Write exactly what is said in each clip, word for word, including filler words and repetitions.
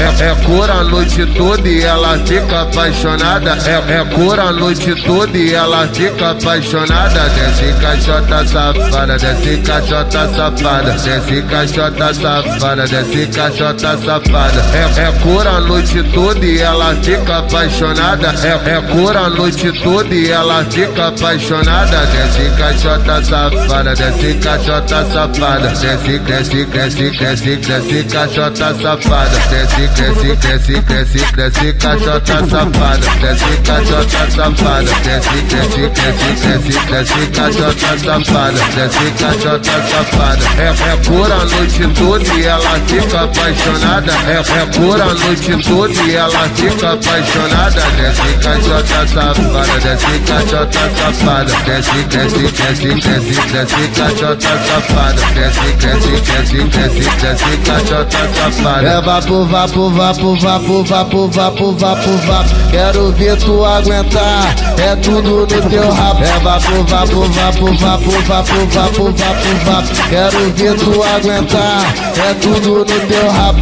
É, é cor a noite toda e ela fica apaixonada. É, é cor a noite toda e ela fica apaixonada. Desce caixota safada, desce caixota safada, desce caixota safada, desce caixota safada. É, é cor a noite toda e ela fica apaixonada. É, é cor a noite toda e ela fica apaixonada. Desce caixota safada, desce caixota safada, desce, desce, desce, desce, desce caixota safada, desce. Desce, desce, desce, desce, caixota safada. Desce, caixota safada. Desce, desce, desce, desce, desce, caixota safada. Desce, caixota safada. É, é cor a noite toda e ela fica apaixonada. É, é cor a noite toda e ela fica apaixonada. Desce, caixota safada. Desce, caixota safada. Desce, desce, desce, desce, desce, caixota safada. Desce, desce, desce, desce, desce, caixota safada. É vapo, vapo. Vapo, vapo, vapo, vapo, vapo, vapo. Quero ver tu aguentar. É tudo no teu rabo. É vapo, vapo, vapo, vapo, vapo, vapo, vapo, vapo. Quero ver tu aguentar. É tudo no teu rabo.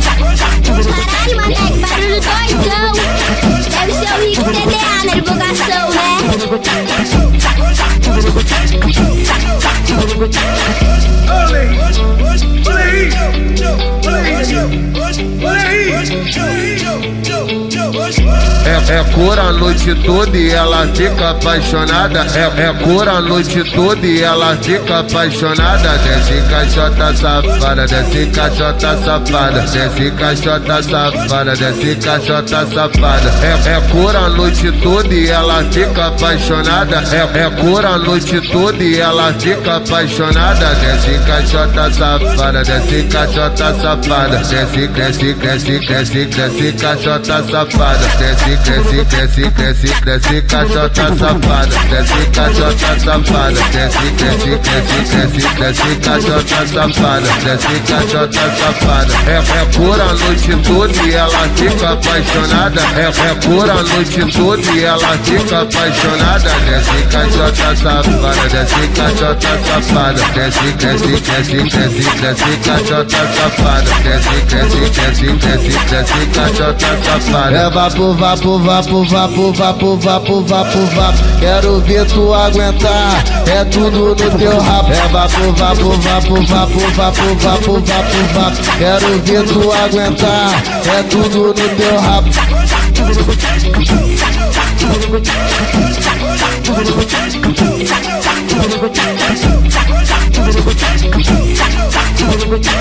Barulho doidão. Deve ser o rico T D A na divulgação, é, é cor a noite toda e ela fica apaixonada. É, é cor a noite toda e ela fica apaixonada. Desce caixota safada, desce caixota safada, desce caixota safada, desce caixota safada. É, é cor a noite toda e ela fica apaixonada. É, é cor a noite toda e ela fica apaixonada. Desce caixota safada, desce caixota safada, desce, desce, desce, desce, desce caixota safada, desce, desce, desce, desce, desce caixota safada, desce caixota safada, desce, desce, desce, desce, desce caixota safada, desce caixota safada. É, é cor a noite toda e ela fica apaixonada. É, é cor a noite toda e ela fica apaixonada. Desce caixota safada, desce caixota safada, desce, desce, desce, desce, desce caixota safada, desce, desce, desce, desce, desce caixota safada. É vapo, vapo, vapo, vapo, vapo, vapo, vapo, vapo. Quero ver tu aguentar. É tudo no teu rabo. É vapo, vapo, vapo, vapo, vapo, vapo, vapo, vapo. Quero ver tu aguentar. É tudo no teu rabo.